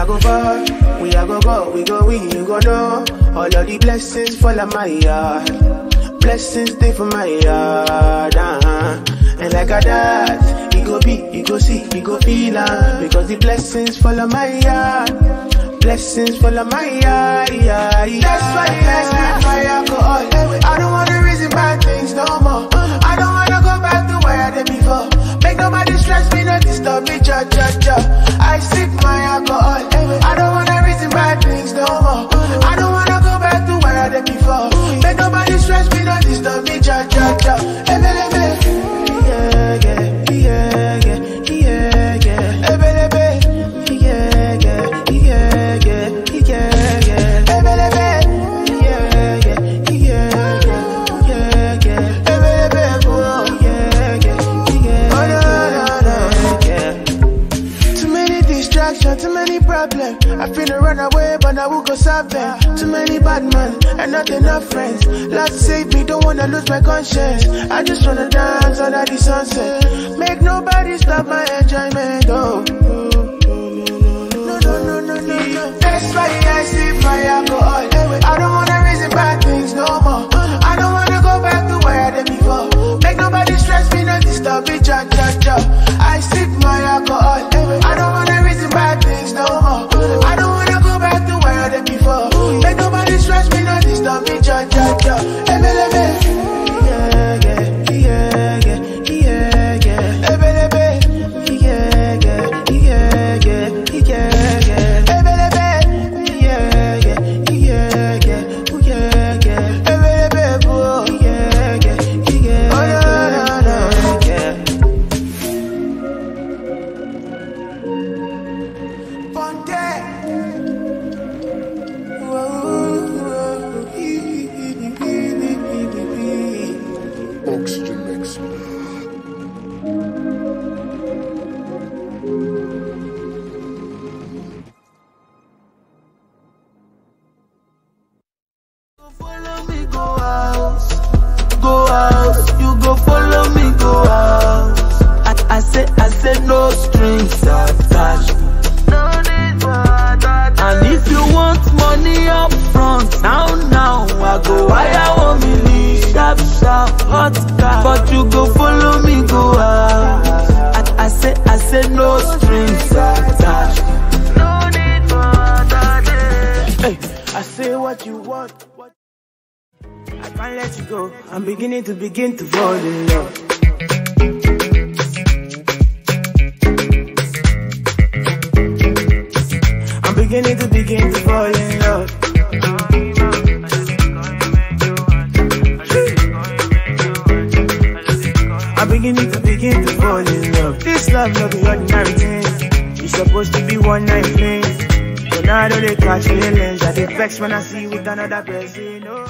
a go far, we a go go, we go in, you go know. All of the blessings fall on my yard, blessings stay for my yard, And like a dad, you go be, you go see, you go feel because the blessings fall on my yard, blessings fall on my yard, That's why they ask me for alcohol. I don't wanna reason bad things no more. I don't wanna go back to where I did before. Make nobody stress me, not disturb me, ja. I sip my alcohol. I don't wanna reason bad things no more. I don't wanna go back to where I did before. Make nobody stress me, not disturb me, ja. I feel to run away, but I will go solve them. Too many bad men and not enough friends. Love save me, don't wanna lose my conscience. I just wanna dance under the sunset. Make nobody stop my enjoyment. Oh. No. That's why I sip my alcohol. I don't wanna reason bad things no more. I don't wanna go back to where I did before. Make nobody stress me, not disturb me, ja. I sip my alcohol. I don't wanna reason bad things no more. Stop me, ja. I'm beginning to fall in love. I'm beginning to fall in love. I'm begin to fall in love. This love not the ordinary things. It's supposed to be one night thing. But now I don't catch feelings. I get vexed when I see you with another person. Oh.